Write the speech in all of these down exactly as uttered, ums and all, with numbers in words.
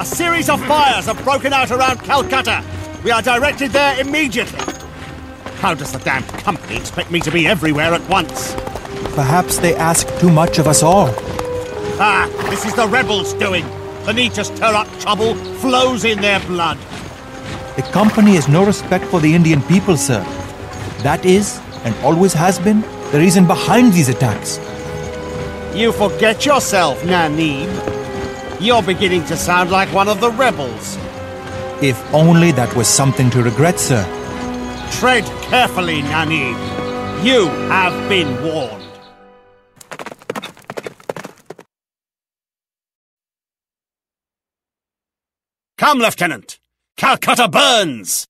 A series of fires have broken out around Calcutta. We are directed there immediately. How does the damn company expect me to be everywhere at once? Perhaps they ask too much of us all. Ah, this is the rebels' doing. The need to stir up trouble flows in their blood. The company has no respect for the Indian people, sir. That is, and always has been, the reason behind these attacks. You forget yourself, Naneem. You're beginning to sound like one of the rebels. If only that was something to regret, sir. Tread carefully, Naneem. You have been warned. Come, Lieutenant. Calcutta burns!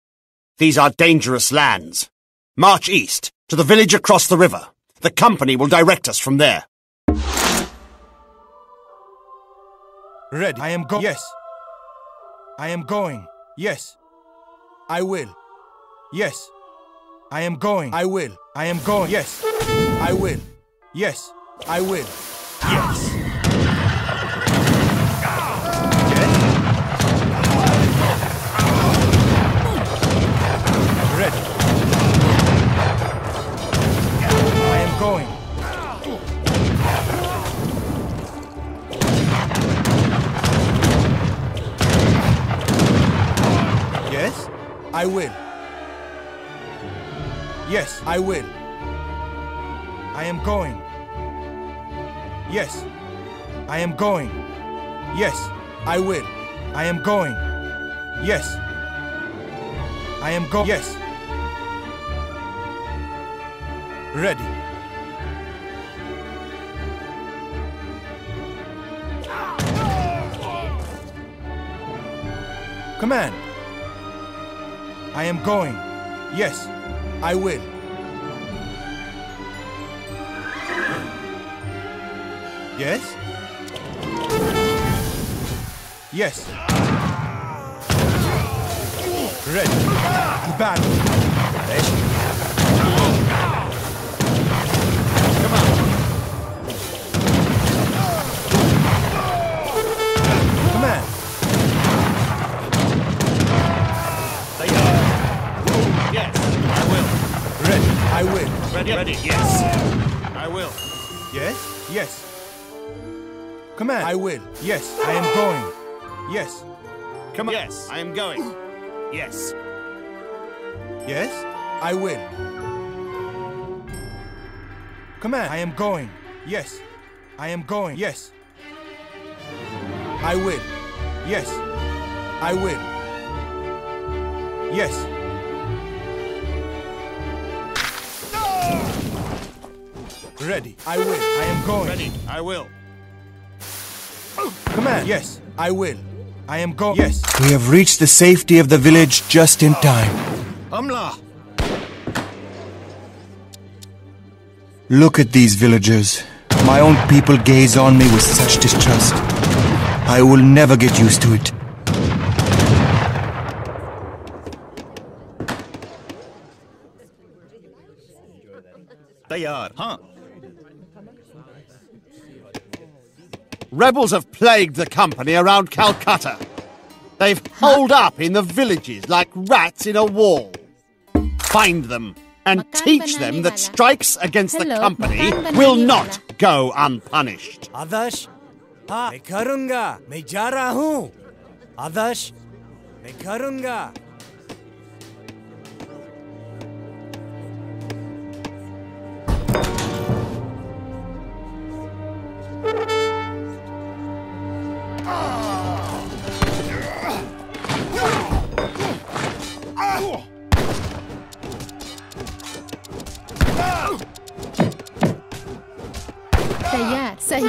These are dangerous lands. March east, to the village across the river. The company will direct us from there. Ready. I am going. Yes. I am going. Yes. I will. Yes. I am going. I will. I am going. Yes. I will. Yes. I will. Yes. Going. Yes, I will. Yes, I will. I am going. Yes, I am going. Yes, I will. I am going. Yes, I am going. Yes. Ready. Command. I am going. Yes, I will. Yes? Yes. Ready. To battle. Come on. Command. I will. Ready, ready, yes. I will. Yes? Yes. Command. I will. Yes, I am going. Yes. Come on. Yes, I am going. Yes. Yes, I will. Command. I am going. Yes. I am going. Yes. I will. Yes. I will. Yes. Ready. I will. I am going. Ready. I will. Command. Yes. I will. I am going. Yes. We have reached the safety of the village just in time. Amla. Look at these villagers. My own people gaze on me with such distrust. I will never get used to it. They are, huh? Rebels have plagued the company around Calcutta. They've holed up in the villages like rats in a wall. Find them and teach them that strikes against the company will not go unpunished. Adarsh, main karunga. Main ja raha hoon. Adarsh, main karunga. तैयार सही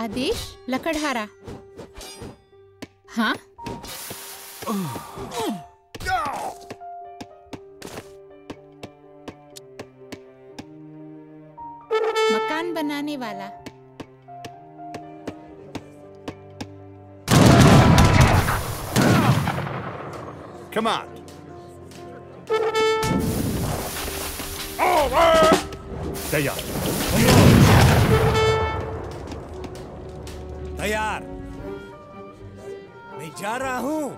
आदेश लकड़हारा हाँ मकान बनाने वाला command तैयार तैयार जा रहा हूँ।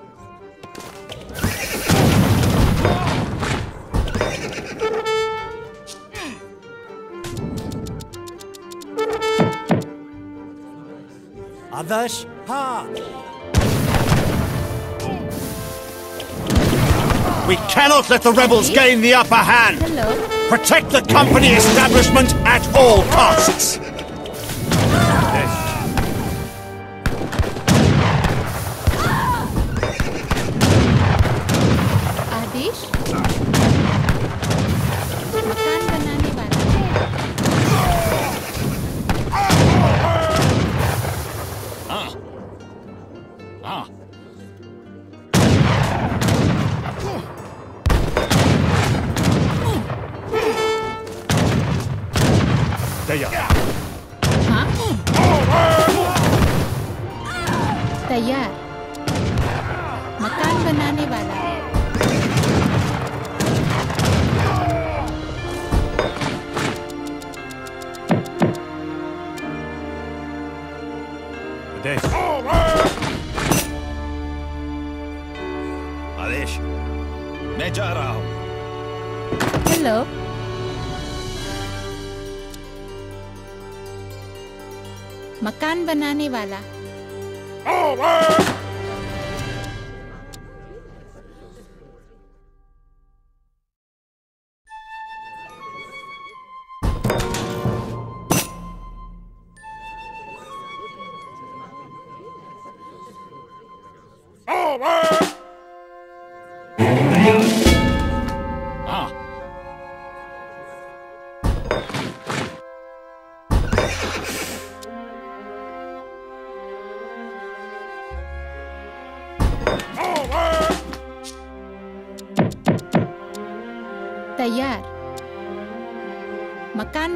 आदर्श, हाँ। We cannot let the rebels gain the upper hand. Hello. Protect the company establishment at all costs. बनाने वाला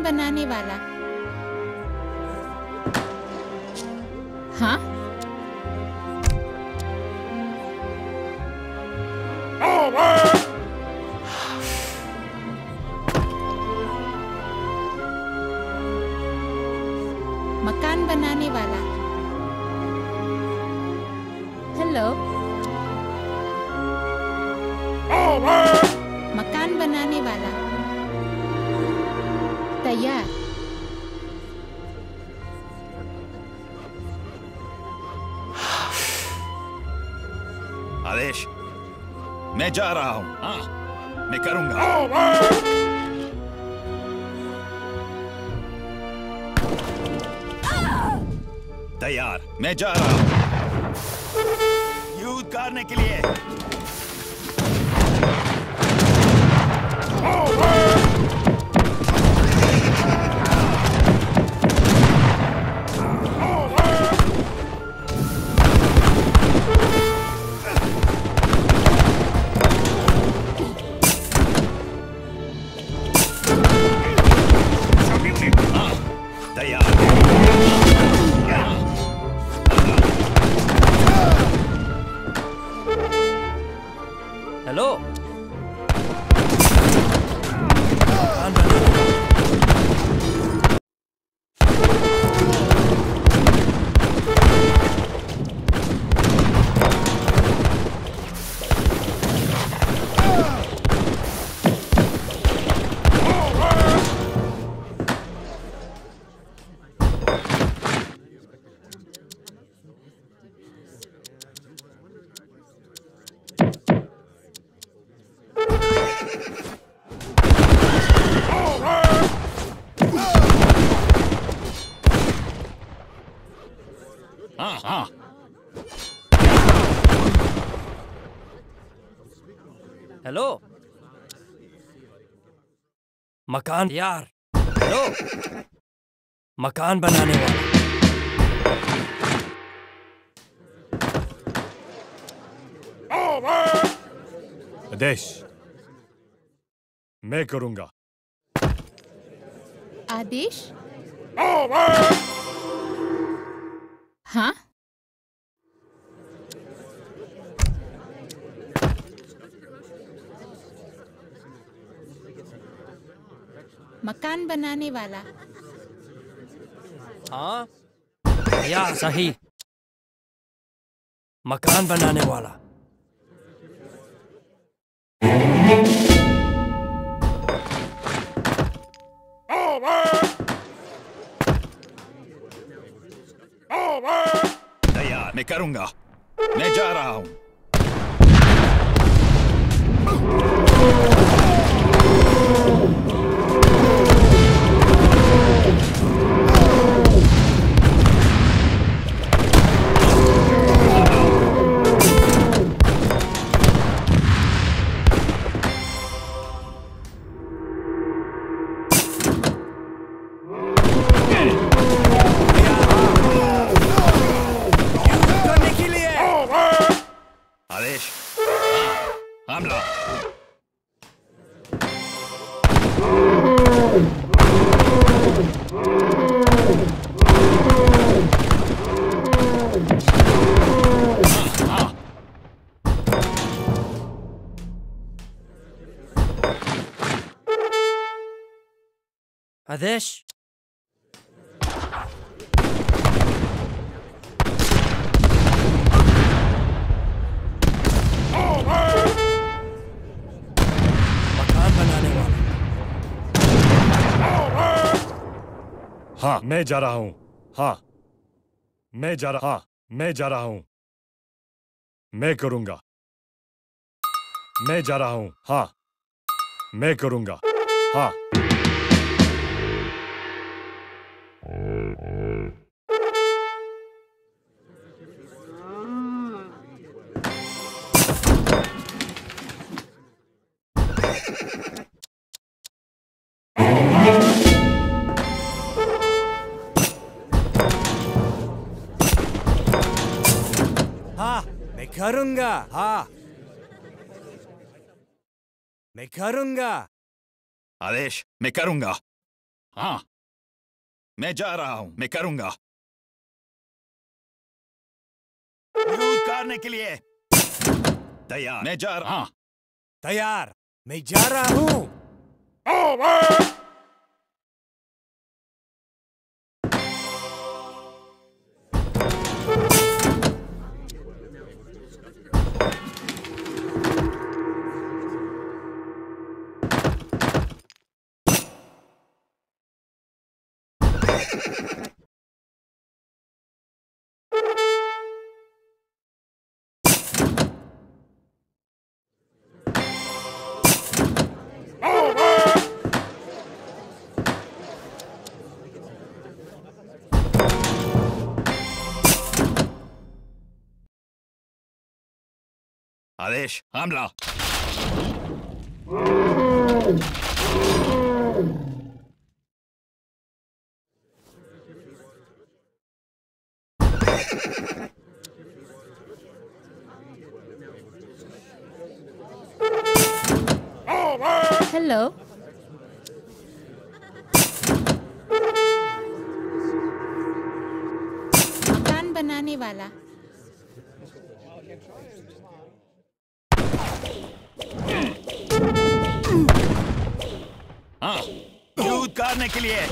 बनाने वाला। हाँ? मकान बनाने वाला। हेलो? मकान बनाने वाला। Yeah. आदेश, मैं जा रहा हूँ। हाँ, मैं करूँगा। तैयार, मैं जा रहा हूँ। युद्ध करने के लिए। मकान यार, हेलो, मकान बनाने वाला। आदेश, मैं करूंगा। आदेश? हाँ? मकान बनाने वाला। हाँ, यार सही। मकान बनाने वाला। तैयार मैं करूंगा, मैं जा रहा हूं। Adesh. हाँ मैं जा रहा हूँ, हाँ मैं जा रहा हाँ मैं जा रहा हूँ, मैं करूँगा, मैं जा रहा हूँ, हाँ मैं करूँगा, हाँ करूंगा, हाँ मैं करूंगा। आदेश मैं करूंगा, हाँ मैं जा रहा हूं, मैं करूंगा। युद्ध करने के लिए तैयार मैं जा रहा हूं, तैयार मैं जा रहा हूं। ओवर आदेश हमला। Hello. मकान बनाने वाला। हाँ दूध करने के लिए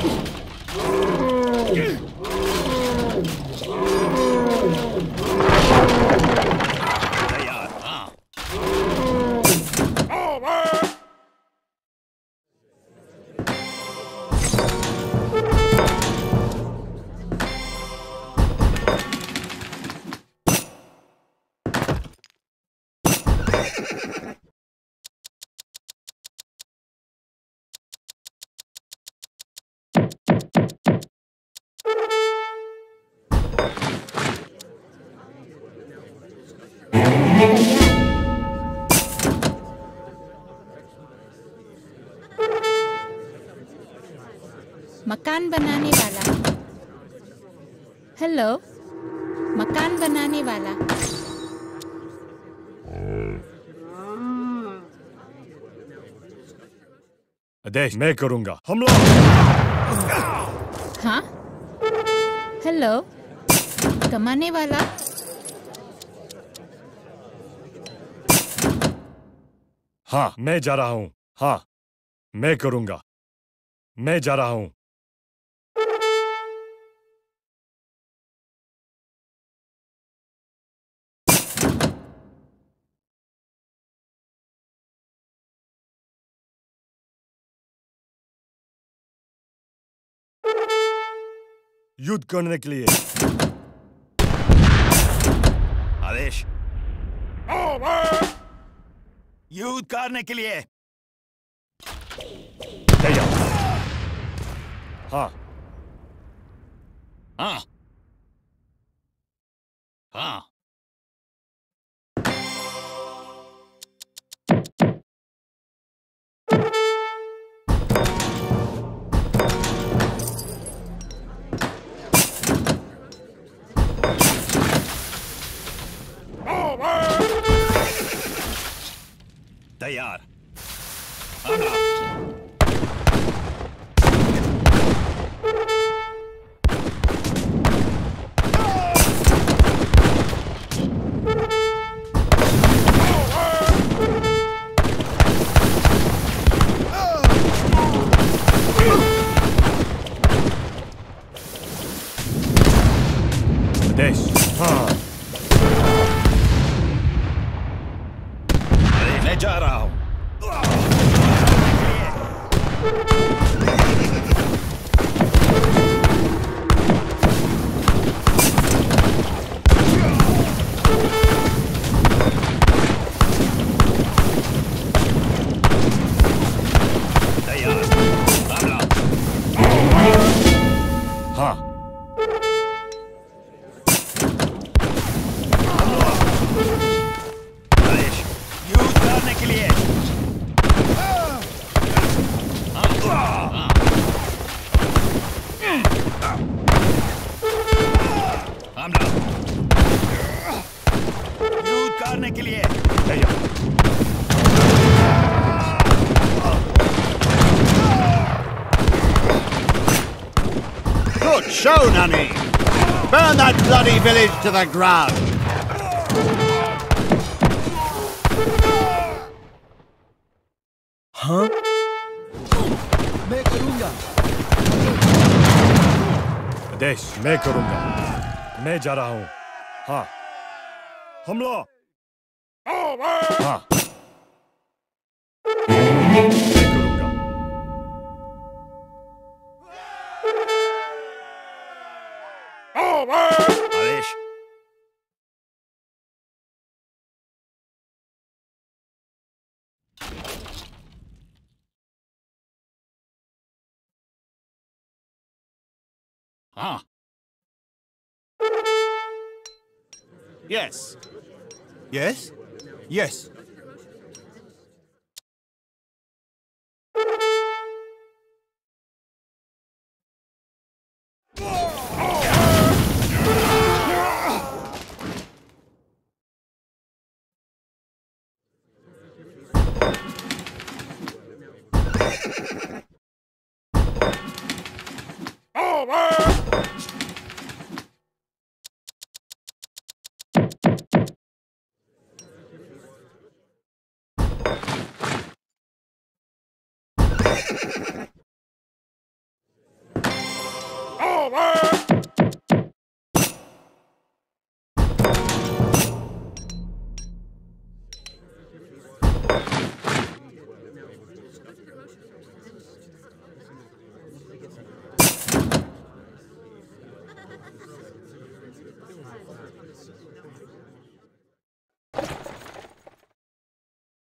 मकान बनाने वाला। हेलो मकान बनाने वाला। आदेश मैं करूंगा हमला। हाँ हेलो कमाने वाला। हाँ मैं जा रहा हूँ, हाँ मैं करूंगा, मैं जा रहा हूँ। युद्ध करने के लिए आदेश। युद्ध करने के लिए तैयार। हाँ हाँ हाँ तैयार। आना। Show, Nani! Burn that bloody village to the ground! Huh? मैं करूँगा। आदेश, मैं करूँगा। मैं जा रहा हूँ। हाँ। हमला। हाँ। आदेश। हाँ। Yes. Yes. Yes.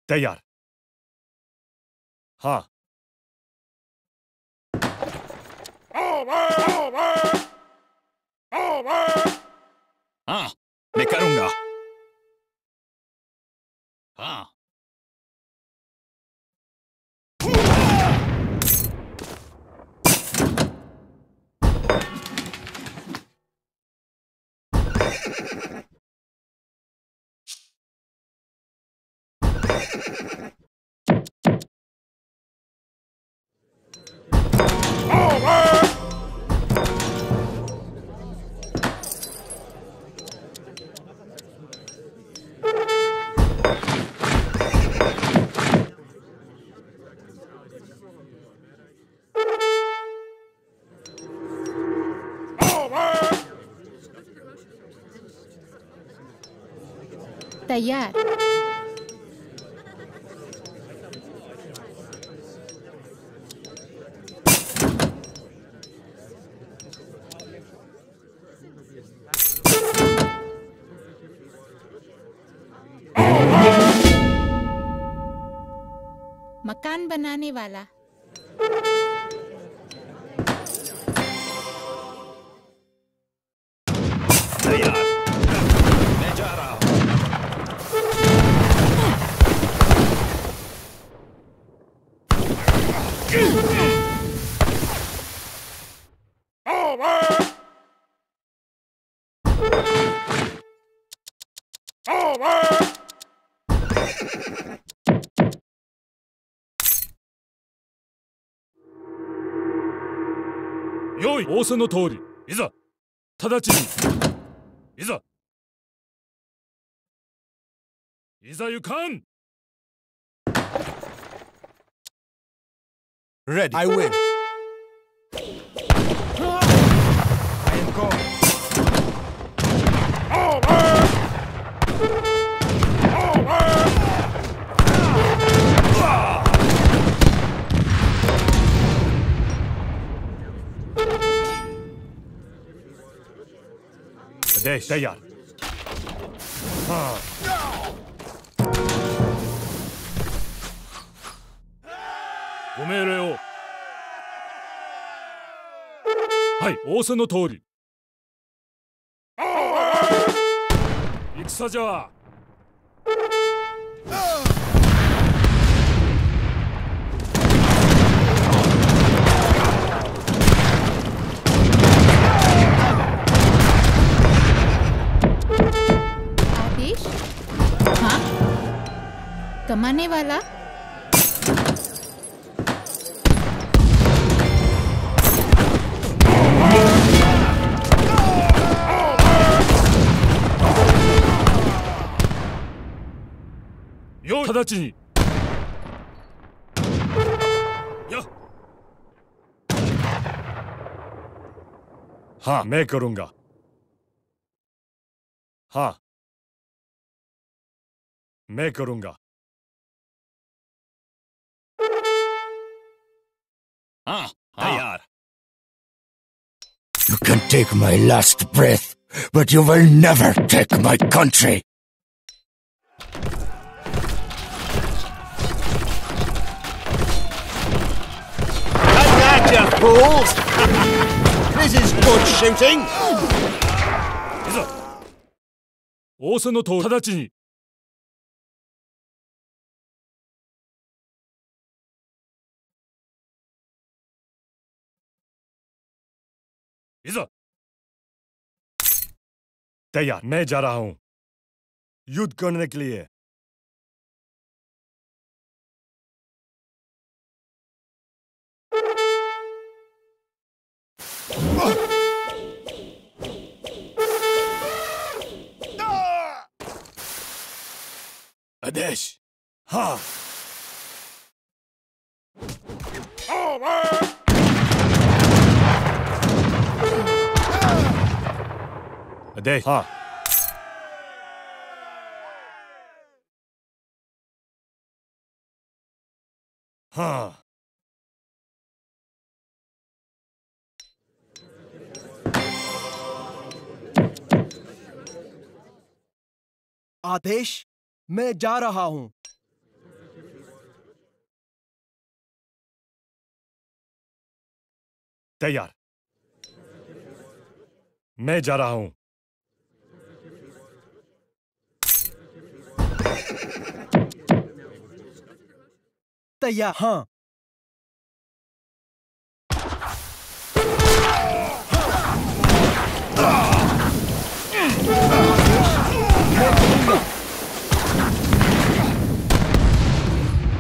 तैयार। हाँ। हाँ, मैं करूँगा। हाँ। तैयार। मकान बनाने वाला। मैं जा रहा हूँ।よい、仰せの通り、いざ、直ちに、いざ、いざゆかん。Ready. I win. I am gone. Desh, Dayar. Gomereo. Hai, Osa no Tori. Iksaja. कमाने वाला यो तदाची नि या हाँ मैं करूँगा हाँ मैं करूँगा Ah, ah. You can take my last breath, but you will never take my country. I got you, fools! This is good shooting. Iza, Osa no to tadachi ni. Iza. तैयार मैं जा रहा हूं युद्ध करने के लिए आदेश हाँ over Day. Ha. Ha. Adesh, मैं जा रहा हूं. तैयार. मैं जा रहा हूं. तैयार हाँ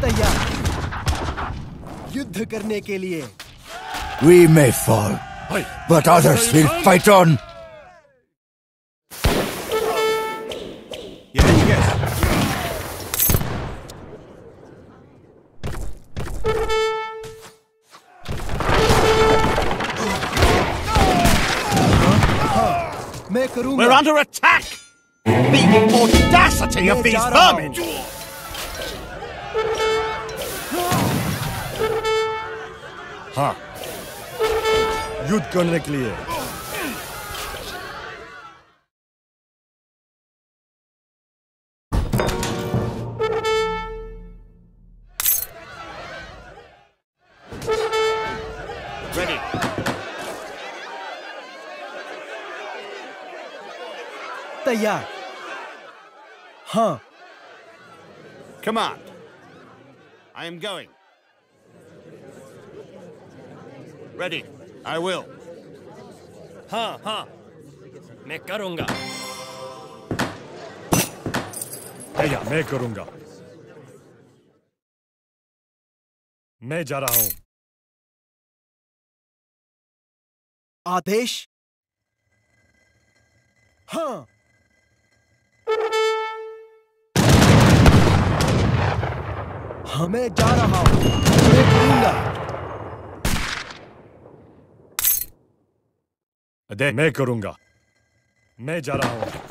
तैयार युद्ध करने के लिए We may fall, but others will fight on. We're under attack! The audacity of these vermin! Ha! You'd gone clear. तैयार। हाँ। Command. I am going. Ready. I will. हाँ हाँ मैं करूँगा। तैयार मैं करूँगा। मैं जा रहा हूँ। आदेश। हाँ। हमें जा रहा हूँ। मैं करूँगा। आदेश मैं करूँगा। मैं जा रहा हूँ।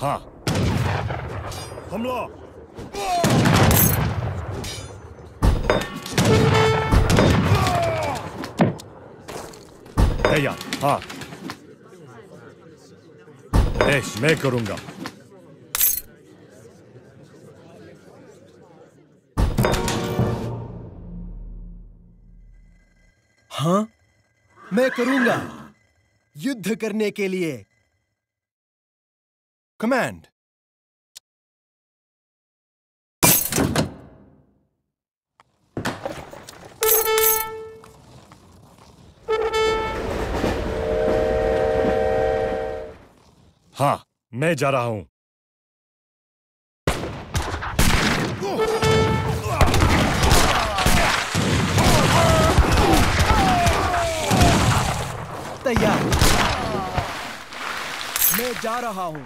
हाँ हमला तैयार। हाँ देश मैं करूंगा। हाँ मैं करूंगा। युद्ध करने के लिए। Command. हाँ, मैं जा रहा हूँ। तैयार। मैं जा रहा हूँ।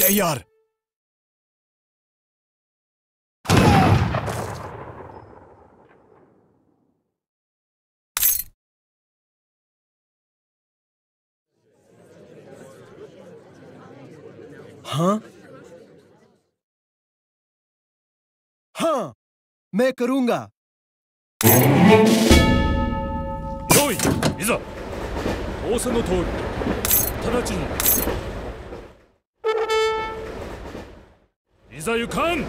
तैयार। हाँ हाँ मैं करूंगा।用意いざ仰せの通り直ちにいざ行かん。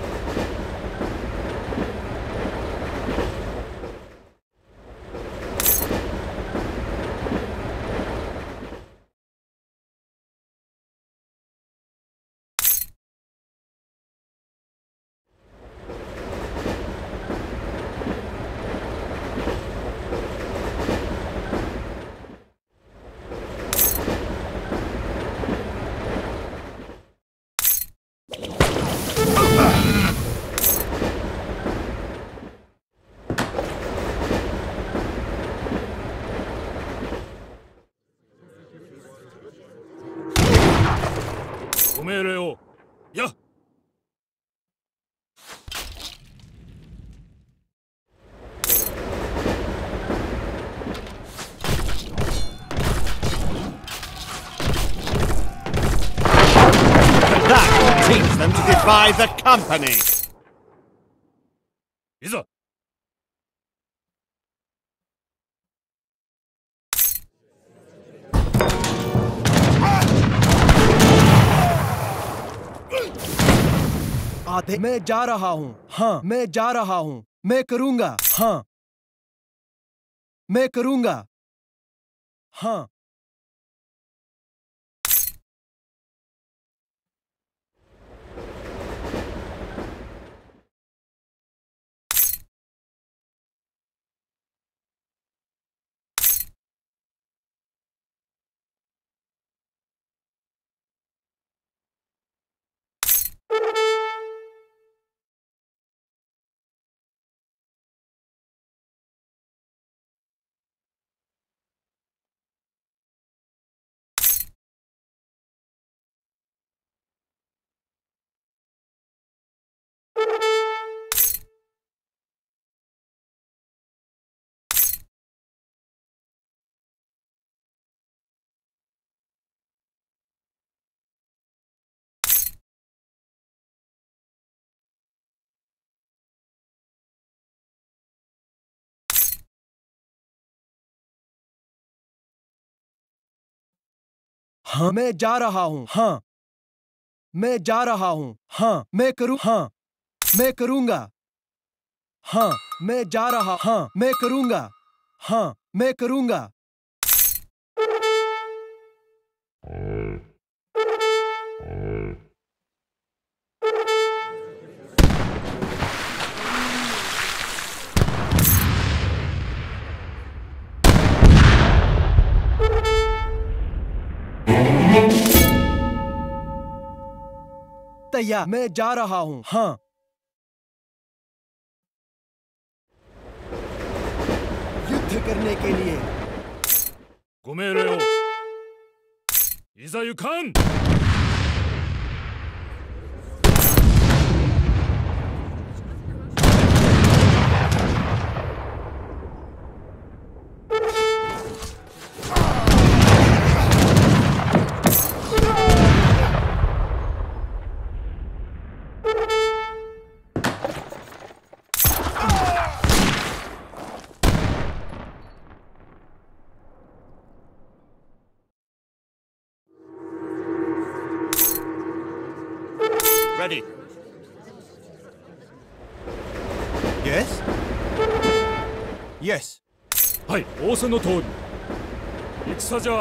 命令をやっいざआधे मैं जा रहा हूँ। हाँ मैं जा रहा हूँ। मैं करूँगा। हाँ मैं करूँगा। हाँ हाँ मैं जा रहा हूँ, हाँ मैं जा रहा हूँ, हाँ मैं करूँ, हाँ मैं करूँगा, हाँ मैं जा रहा, हाँ मैं करूँगा, हाँ मैं करूँगा। तैयार, मैं जा रहा हूँ, हाँ युद्ध करने के लिए। घूमे रहे हो इजायुखान। Yes? Yes. Yes. Yes. Yes. Yes. Yes.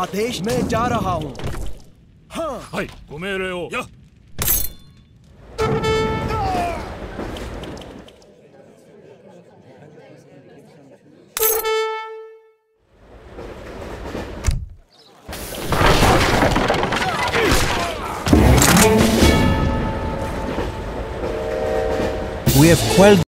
आदेश, मैं जा रहा हूँ, हाँ हाय घूमे रहे हो या। We have quelled